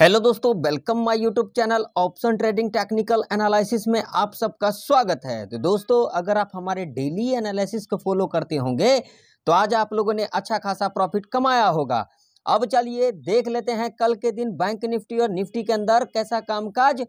Hello दोस्तों, welcome my YouTube channel option trading technical analysis में आप सबका स्वागत है। तो दोस्तों, अगर आप हमारे डेली एनालिसिस को फॉलो करते होंगे तो आज आप लोगों ने अच्छा खासा प्रॉफिट कमाया होगा। अब चलिए देख लेते हैं कल के दिन बैंक निफ्टी और निफ्टी के अंदर कैसा कामकाज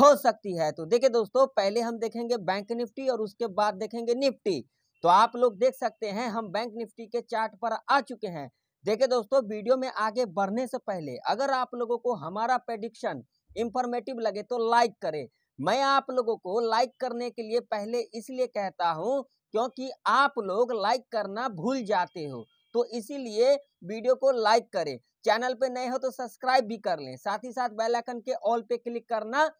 हो सकती है। तो देखिए दोस्तों, पहले हम देखेंगे बैंक निफ्टी और उसके बाद देखेंगे निफ्टी। तो आप लोग देख सकते हैं हम बैंक निफ्टी के चार्ट पर आ चुके हैं। देखिए दोस्तों, वीडियो में आगे बढ़ने से पहले अगर आप लोगों को हमारा प्रेडिक्शन इंफॉर्मेटिव लगे तो लाइक करें। मैं आप लोगों को लाइक करने के लिए पहले इसलिए कहता हूं क्योंकि आप लोग लाइक करना भूल जाते हो, तो इसीलिए वीडियो को लाइक करें। चैनल पे नए हो तो सब्सक्राइब भी कर लें, साथ ही साथ बेल आइकन के ऑल पे क्लिक करना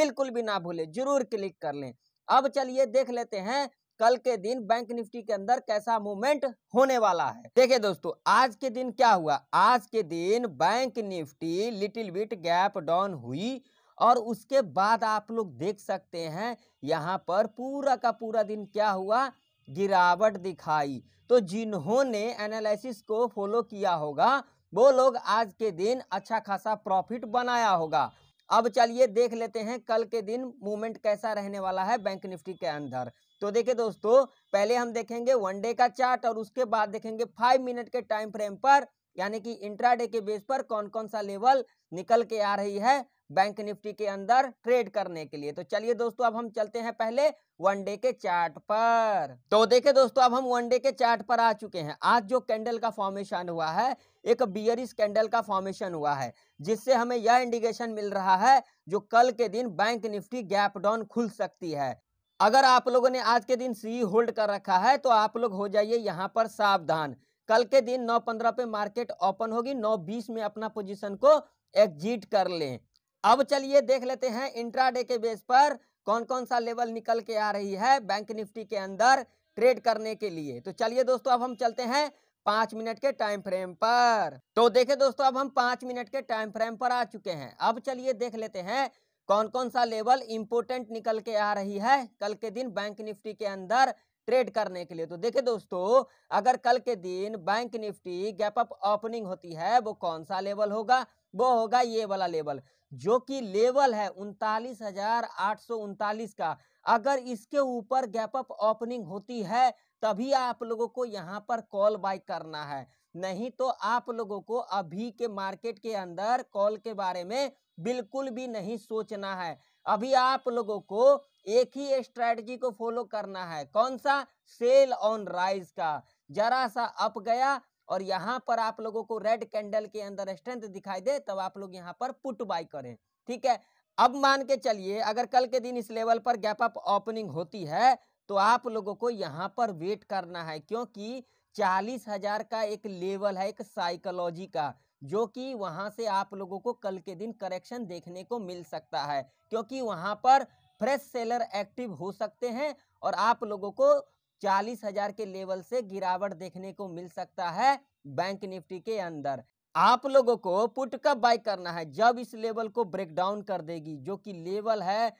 बिल्कुल भी ना भूलें, जरूर क्लिक कर लें। अब चलिए देख लेते हैं कल के दिन बैंक निफ्टी के अंदर कैसा मूवमेंट होने वाला है। देखिए दोस्तों, आज के दिन क्या हुआ, आज के दिन bank Nifty little bit gap down हुई और उसके बाद आप लोग देख सकते हैं यहाँ पर पूरा का पूरा दिन क्या हुआ, गिरावट दिखाई। तो जिन्होंने एनालिसिस को फॉलो किया होगा वो लोग आज के दिन अच्छा खासा प्रॉफिट बनाया होगा। अब चलिए देख लेते हैं कल के दिन मूवमेंट कैसा रहने वाला है बैंक निफ्टी के अंदर। तो देखिए दोस्तों, पहले हम देखेंगे वन डे का चार्ट और उसके बाद देखेंगे 5 मिनट के टाइम फ्रेम पर, यानी कि इंट्राडे के बेस पर कौन कौन सा लेवल निकल के आ रही है बैंक निफ्टी के अंदर ट्रेड करने के लिए। तो चलिए दोस्तों, अब हम चलते हैं पहले वन डे के चार्ट पर। तो देखिए दोस्तों, अब हम वन डे के चार्ट पर आ चुके हैं। आज जो कैंडल का फॉर्मेशन हुआ है, एक बियरिश कैंडल का फॉर्मेशन हुआ है, जिससे हमें यह इंडिकेशन मिल रहा है जो कल के दिन बैंक निफ्टी गैप डाउन खुल सकती है। अगर आप लोगों ने आज के दिन सी होल्ड कर रखा है तो आप लोग हो जाइए यहाँ पर सावधान। कल के दिन 9:15 पे मार्केट ओपन होगी, 9:20 में अपना पोजीशन को एग्जिट कर लें। अब चलिए देख लेते हैं इंट्राडे के बेस पर कौन कौन सा लेवल निकल के आ रही है बैंक निफ्टी के अंदर ट्रेड करने के लिए। तो चलिए दोस्तों, अब हम चलते हैं 5 मिनट के टाइम फ्रेम पर। तो देखे दोस्तों, अब हम 5 मिनट के टाइम फ्रेम पर आ चुके हैं। अब चलिए देख लेते हैं कौन कौन सा लेवल इंपोर्टेंट निकल के आ रही है कल के दिन बैंक निफ्टी के अंदर ट्रेड करने के लिए। तो देखिए दोस्तों, अगर कल के दिन bank Nifty gap up opening होती है वो कौन सा लेवल होगा, वो होगा ये वाला लेवल, जो कि लेवल है 39,839 का। अगर इसके ऊपर गैप अप ओपनिंग होती है तभी आप लोगों को यहाँ पर कॉल बाय करना है, नहीं तो आप लोगों को अभी के मार्केट के अंदर कॉल के बारे में बिल्कुल भी नहीं सोचना है। अभी आप लोगों को एक ही स्ट्रेटजी को फॉलो करना है, कौन सा, सेल ऑन राइज का। जरा सा अप गया और यहाँ पर आप लोगों को रेड कैंडल के अंदर स्ट्रेंथ दिखाई दे तब आप लोग यहाँ पर पुट बाय करें, ठीक है। अब मान के चलिए अगर कल के दिन इस लेवल पर गैप अप ओपनिंग होती है तो आप लोगों को यहाँ पर वेट करना है, क्योंकि 40,000 का एक लेवल है, एक साइकोलॉजी का, जो कि वहां से आप लोगों को कल के दिन करेक्शन देखने को मिल सकता है, क्योंकि वहां पर फ्रेश सेलर एक्टिव हो सकते हैं और आप लोगों को 40,000 के लेवल से गिरावट देखने को मिल सकता है बैंक निफ्टी के अंदर। आप लोगों को पुट कब बाय करना है, जब इस लेवल को ब्रेकडाउन कर देगी, जो कि लेवल है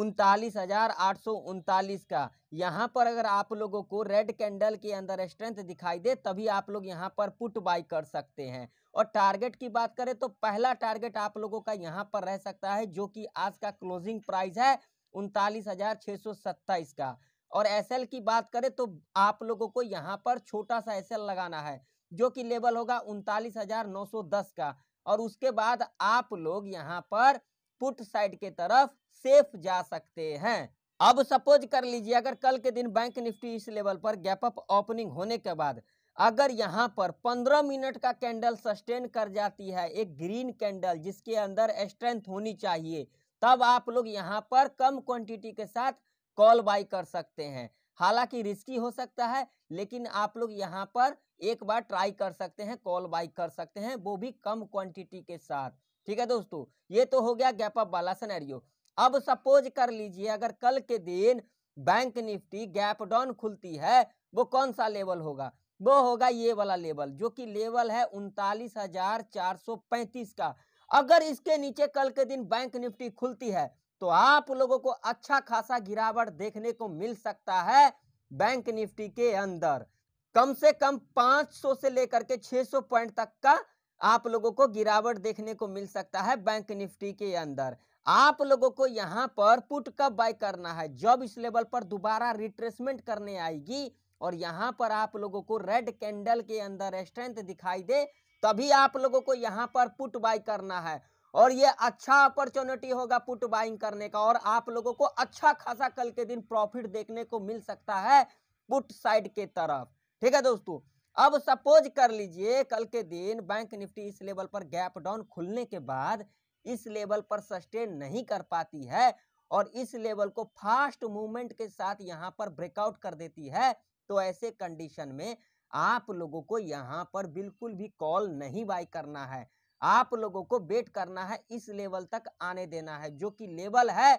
39,839 का। यहाँ पर अगर आप लोगों को रेड कैंडल के अंदर स्ट्रेंथ दिखाई दे तभी आप लोग यहाँ पर पुट बाय कर सकते हैं। और टारगेट की बात करें तो पहला टारगेट आप लोगों का यहाँ पर रह सकता है, जो कि आज का क्लोजिंग प्राइस है 39,627 का। और एसएल की बात करें तो आप लोगों को यहाँ पर छोटा सा एसएल लगाना है, जो कि लेवल होगा 39,910 का। और उसके बाद आप लोग यहाँ पर पुट साइड के तरफ सेफ जा सकते हैं। अब सपोज कर लीजिए अगर कल के दिन बैंक निफ्टी इस लेवल पर गैप अप ओपनिंग होने के बाद अगर यहाँ पर 15 मिनट का कैंडल सस्टेन कर जाती है, एक ग्रीन कैंडल जिसके अंदर स्ट्रेंथ होनी चाहिए, तब आप लोग यहाँ पर कम क्वांटिटी के साथ कॉल बाय कर सकते हैं। हालांकि रिस्की हो सकता है, लेकिन आप लोग यहाँ पर एक बार ट्राई कर सकते हैं, कॉल बाय कर सकते हैं, वो भी कम क्वांटिटी के साथ, ठीक है दोस्तों। ये तो हो गया गैप अप वाला सिनेरियो। अब सपोज कर लीजिए अगर कल के दिन बैंक निफ्टी गैप डाउन खुलती है, वो कौन सा लेवल होगा, वो होगा ये वाला लेवल, जो कि लेवल है 39,435 का। अगर इसके नीचे कल के दिन बैंक निफ्टी खुलती है तो आप लोगों को अच्छा खासा गिरावट देखने को मिल सकता है बैंक निफ्टी के अंदर। कम से कम 500 से लेकर के 600 पॉइंट तक का आप लोगों को गिरावट देखने को मिल सकता है बैंक निफ्टी के अंदर। आप लोगों को यहाँ पर पुट कब बाय करना है, जब इस लेवल पर दोबारा रिट्रेसमेंट करने आएगी और यहाँ पर आप लोगों को रेड कैंडल के अंदर स्ट्रेंथ दिखाई दे, तभी आप लोगों को यहाँ पर पुट बाय करना है। और ये अच्छा अपॉर्चुनिटी होगा पुट बाइंग करने का और आप लोगों को अच्छा खासा कल के दिन प्रॉफिट देखने को मिल सकता है पुट साइड के तरफ। ठीक है दोस्तों, अब सपोज कर लीजिए कल के दिन बैंक निफ्टी इस लेवल पर गैप डाउन खुलने के बाद इस लेवल पर सस्टेन नहीं कर पाती है और इस लेवल को फास्ट मूवमेंट के साथ यहाँ पर ब्रेकआउट कर देती है, तो ऐसे कंडीशन में आप लोगों को यहाँ पर बिल्कुल भी कॉल नहीं बाय करना है। आप लोगों को बेट करना है, इस लेवल तक आने देना है, जो कि लेवल है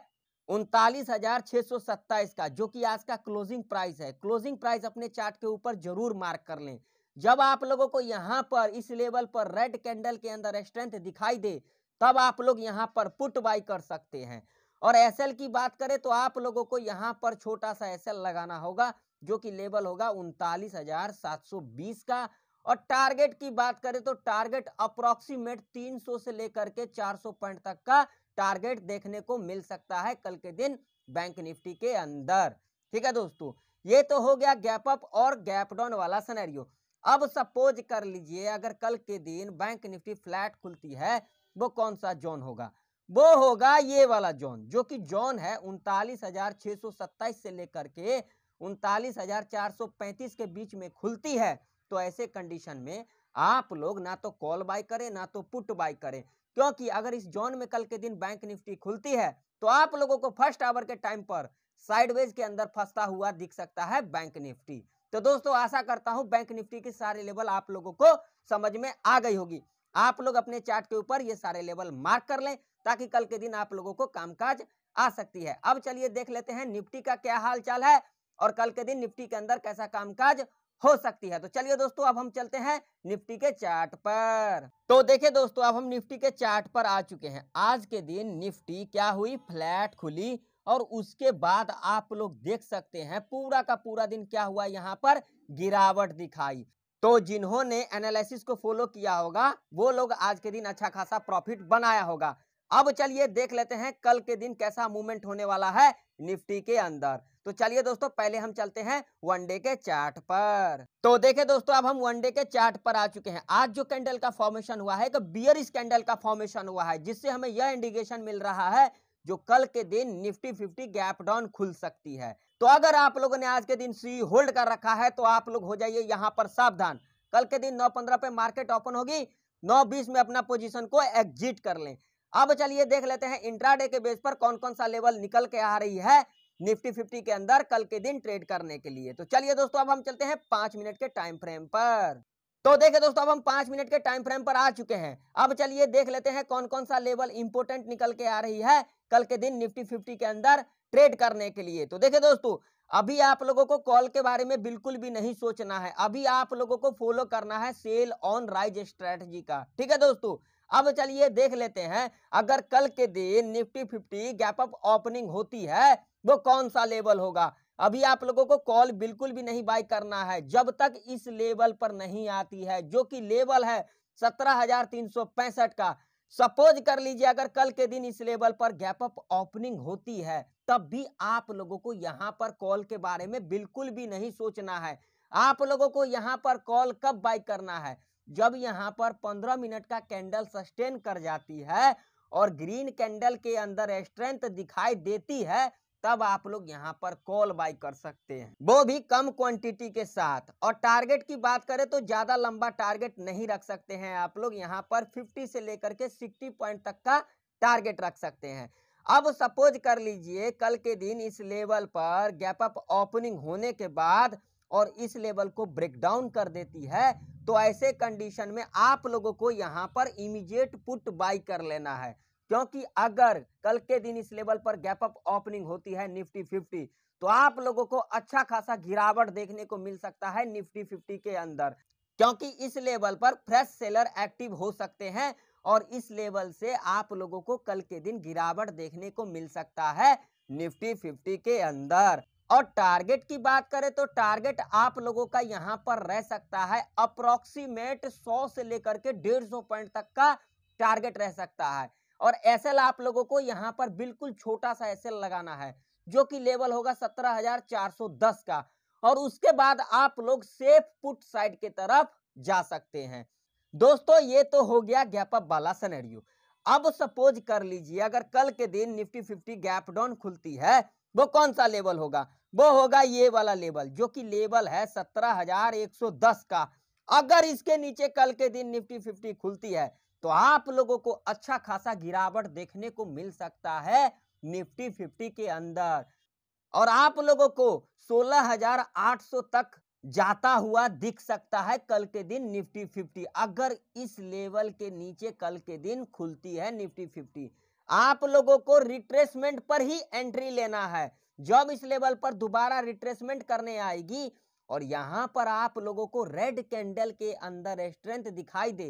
39,627 का, जो कि आज का क्लोजिंग प्राइस है। क्लोजिंग प्राइस अपने चार्ट के ऊपर जरूर मार्क कर लें। जब आप लोगों को यहाँ पर इस लेवल पर रेड कैंडल के अंदर स्ट्रेंथ दिखाई दे, तब आप लोग यहाँ पर पुट बाय कर सकते हैं। और एसएल की बात करें तो आप लोगों को यहाँ पर छोटा सा एसएल लगाना होगा, जो कि लेवल होगा 39,720 का। और टारगेट की बात करें तो टारगेट अप्रोक्सीमेट 300 से लेकर के 400 पॉइंट तक का टारगेट देखने को मिल सकता है कल के दिन बैंक निफ्टी के अंदर। ठीक है दोस्तों, ये तो हो गया गैप अप और गैप डाउन वाला सिनेरियो। अब सपोज कर लीजिए अगर कल के दिन बैंक निफ्टी फ्लैट खुलती है, वो कौन सा जोन होगा? वो होगा ये वाला जोन, जो कि जोन है 39,627 से लेकर के 39,435 के बीच में खुलती है, तो ऐसे कंडीशन में आप लोग ना तो कॉल बाय करें ना तो पुट बाय करें, क्योंकि अगर इस जोन में कल के दिन बैंक निफ्टी खुलती है तो आप लोगों को फर्स्ट आवर के टाइम पर साइडवेज के अंदर फंसता हुआ दिख सकता है बैंक निफ्टी। तो दोस्तों आशा करता हूं बैंक निफ्टी के सारे लेवल आप लोगों को समझ में आ गई होगी। आप लोग अपने चार्ट के ऊपर ये सारे लेवल मार्क कर लें ताकि कल के दिन आप लोगों को कामकाज आ सकती है। अब चलिए देख लेते हैं निफ्टी का क्या हाल चाल है और कल के दिन निफ्टी के अंदर कैसा कामकाज हो सकती है। तो चलिए दोस्तों अब हम चलते हैं निफ्टी के चार्ट पर। तो देखिए दोस्तों अब हम निफ्टी के चार्ट पर आ चुके हैं। आज के दिन निफ्टी क्या हुई, फ्लैट खुली और उसके बाद आप लोग देख सकते हैं पूरा का पूरा दिन क्या हुआ, यहाँ पर गिरावट दिखाई। तो जिन्होंने एनालिसिस को फॉलो किया होगा वो लोग आज के दिन अच्छा खासा प्रॉफिट बनाया होगा। अब चलिए देख लेते हैं कल के दिन कैसा मूवमेंट होने वाला है निफ्टी के अंदर। तो चलिए दोस्तों पहले हम चलते हैं वनडे के चार्ट पर। तो देखिए दोस्तों अब हम वनडे के चार्ट पर आ चुके हैं। आज जो कैंडल का फॉर्मेशन हुआ है एक बियरिश कैंडल का फॉर्मेशन हुआ है, जिससे हमें यह इंडिकेशन मिल रहा है जो कल के दिन निफ्टी 50 गैप डाउन खुल सकती है। तो अगर आप लोगों ने आज के दिन सी होल्ड कर रखा है तो आप लोग हो जाइए यहाँ पर सावधान। कल के दिन 9:15 पे मार्केट ओपन होगी, 9:20 में अपना पोजिशन को एग्जिट कर लें। अब चलिए देख लेते हैं इंट्राडे के बेस पर कौन कौन सा लेवल निकल के आ रही है निफ्टी 50 के अंदर कल के दिन ट्रेड करने के लिए। तो चलिए दोस्तों अब हम चलते हैं 5 मिनट के टाइम फ्रेम पर। तो देखिए दोस्तों अब हम 5 मिनट के टाइम फ्रेम पर आ चुके हैं। अब चलिए देख लेते हैं कौन कौन सा लेवल इंपोर्टेंट निकल के आ रही है कल के दिन निफ्टी 50 के अंदर ट्रेड करने के लिए। तो देखिए दोस्तों अभी आप लोगों को कॉल के बारे में बिल्कुल भी नहीं सोचना है, अभी आप लोगों को फॉलो करना है सेल ऑन राइज स्ट्रेटजी का। ठीक है दोस्तों, अब चलिए देख लेते हैं अगर कल के दिन निफ्टी 50 गैप अप ओपनिंग होती है वो कौन सा लेवल होगा। अभी आप लोगों को कॉल बिल्कुल भी नहीं बाय करना है जब तक इस लेवल पर नहीं आती है, जो कि लेवल है 17,365 का। सपोज कर लीजिए अगर कल के दिन इस लेवल पर गैप अप ओपनिंग होती है, तब भी आप लोगों को यहाँ पर कॉल के बारे में बिल्कुल भी नहीं सोचना है। आप लोगों को यहाँ पर कॉल कब बाय करना है, जब यहाँ पर 15 मिनट का कैंडल सस्टेन कर जाती है और ग्रीन कैंडल के अंदर स्ट्रेंथ दिखाई देती है, तब आप लोग यहाँ पर कॉल बाय कर सकते हैं, वो भी कम क्वांटिटी के साथ। और टारगेट की बात करें तो ज़्यादा लंबा टारगेट नहीं रख सकते हैं आप लोग, यहाँ पर 50 से लेकर के 60 पॉइंट तक का टारगेट रख सकते हैं। अब सपोज कर लीजिए कल के दिन इस लेवल पर गैप अप ओपनिंग होने के बाद और इस लेवल को ब्रेकडाउन कर देती है, तो ऐसे कंडीशन में आप लोगों को यहाँ पर इमीडिएट पुट बाय कर लेना है, क्योंकि अगर कल के दिन इस लेवल पर गैप अप ओपनिंग होती है निफ्टी 50 तो आप लोगों को अच्छा खासा गिरावट देखने को मिल सकता है निफ्टी 50 के अंदर, क्योंकि इस लेवल पर फ्रेश सेलर एक्टिव हो सकते हैं और इस लेवल से आप लोगों को कल के दिन गिरावट देखने को मिल सकता है निफ्टी 50 के अंदर। और टारगेट की बात करें तो टारगेट आप लोगों का यहां पर रह सकता है अप्रोक्सीमेट 100 से लेकर के 150 पॉइंट तक का टारगेट रह सकता है। और एसएल आप लोगों को यहां पर बिल्कुल छोटा सा एसएल लगाना है जो कि लेवल होगा 17,410 का, और उसके बाद आप लोग सेफ पुट साइड के तरफ जा सकते हैं। दोस्तों ये तो हो गया गैप अप वाला सिनेरियो। अब सपोज कर लीजिए अगर कल के दिन निफ्टी 50 गैप डाउन खुलती है, वो कौन सा लेवल होगा? वो होगा ये वाला लेवल जो कि लेवल है 17,110 का। अगर इसके नीचे कल के दिन निफ्टी 50 खुलती है तो आप लोगों को अच्छा खासा गिरावट देखने को मिल सकता है निफ्टी 50 के अंदर, और आप लोगों को 16,800 तक जाता हुआ दिख सकता है कल के दिन निफ्टी 50। अगर इस लेवल के नीचे कल के दिन खुलती है निफ्टी 50, आप लोगों को रिट्रेसमेंट पर ही एंट्री लेना है। जब इस लेवल पर दोबारा रिट्रेसमेंट करने आएगी और यहाँ पर आप लोगों को रेड कैंडल के अंदर स्ट्रेंथ दिखाई दे,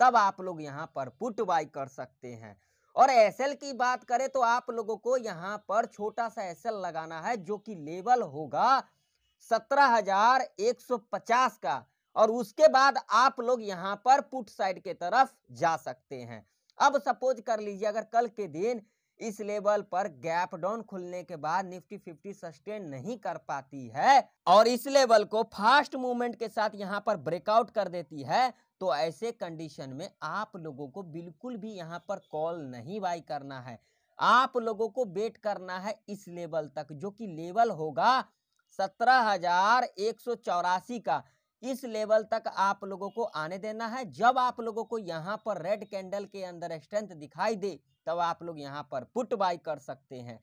तब आप लोग यहाँ पर पुट बाय कर सकते हैं। और एसएल की बात करें तो आप लोगों को यहाँ पर छोटा सा एसएल लगाना है जो कि लेवल होगा 17,150 का, और उसके बाद आप लोग यहाँ पर पुट साइड के तरफ जा सकते हैं। अब सपोज कर लीजिए अगर कल के दिन इस लेवल पर गैप डाउन खुलने के बाद निफ्टी 50 सस्टेन नहीं कर पाती है और इस लेवल को फास्ट मूवमेंट के साथ यहाँ पर ब्रेकआउट कर देती है, तो ऐसे कंडीशन में आप लोगों को बिल्कुल भी यहाँ पर कॉल नहीं बाय करना है। आप लोगों को वेट करना है इस लेवल तक जो कि लेवल होगा 17,184 का। इस लेवल तक आप लोगों को आने देना है। जब आप लोगों को यहाँ पर रेड कैंडल के अंदर स्ट्रेंथ दिखाई दे, तब आप लोग यहाँ पर पुट बाय कर सकते हैं।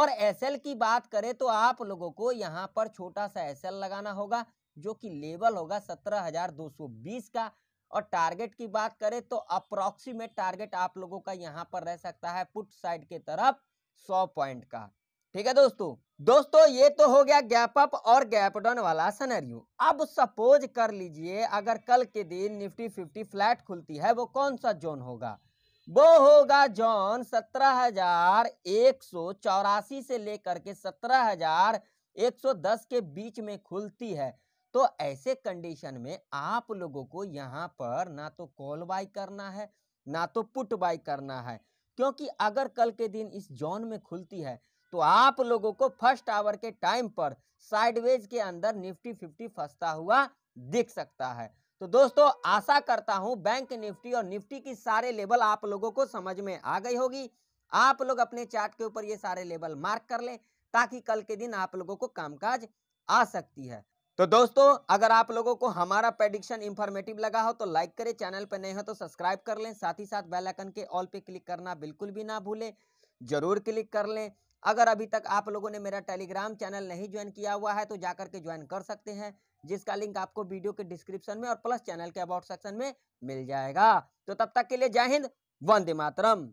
और एसएल की बात करें तो आप लोगों को यहाँ पर छोटा सा एसएल लगाना होगा जो कि लेवल होगा 17,220 का, और टारगेट की बात करें तो अप्रोक्सीमेट टारगेट आप लोगों का यहाँ पर रह सकता है पुट साइड के तरफ 100 पॉइंट का। ठीक है दोस्तों ये तो हो गया गैप अप और गैप डाउन वाला सिनेरियो। अब सपोज कर लीजिए अगर कल के दिन निफ्टी 50 फ्लैट खुलती है, वो कौन सा जोन होगा? वो होगा जोन 17,184 से लेकर के 17,110 के बीच में खुलती है, तो ऐसे कंडीशन में आप लोगों को यहाँ पर ना तो कॉल बाय करना है ना तो पुट बाय करना है, क्योंकि अगर कल के दिन इस जोन में खुलती है तो आप लोगों को फर्स्ट आवर के टाइम पर साइडवेज के अंदर निफ्टी 50 फंसता हुआ दिख सकता है। तो दोस्तों आशा करता हूं बैंक निफ्टी और निफ्टी की सारे लेवल आप लोगों को समझ में आ गई होगी। आप लोग अपने चार्ट के ऊपर ये सारे लेवल मार्क कर लें ताकि कल के दिन आप लोगों को कामकाज आ सकती है। तो दोस्तों अगर आप लोगों को हमारा प्रेडिक्शन इंफॉर्मेटिव लगा हो तो लाइक करें, चैनल पर नए हो तो सब्सक्राइब कर लें, साथ ही साथ बेल आइकन के ऑल पे क्लिक करना बिल्कुल भी ना भूलें, जरूर क्लिक कर लें। अगर अभी तक आप लोगों ने मेरा टेलीग्राम चैनल नहीं ज्वाइन किया हुआ है तो जाकर के ज्वाइन कर सकते हैं, जिसका लिंक आपको वीडियो के डिस्क्रिप्शन में और प्लस चैनल के अबाउट सेक्शन में मिल जाएगा। तो तब तक के लिए जय हिंद, वंदे मातरम।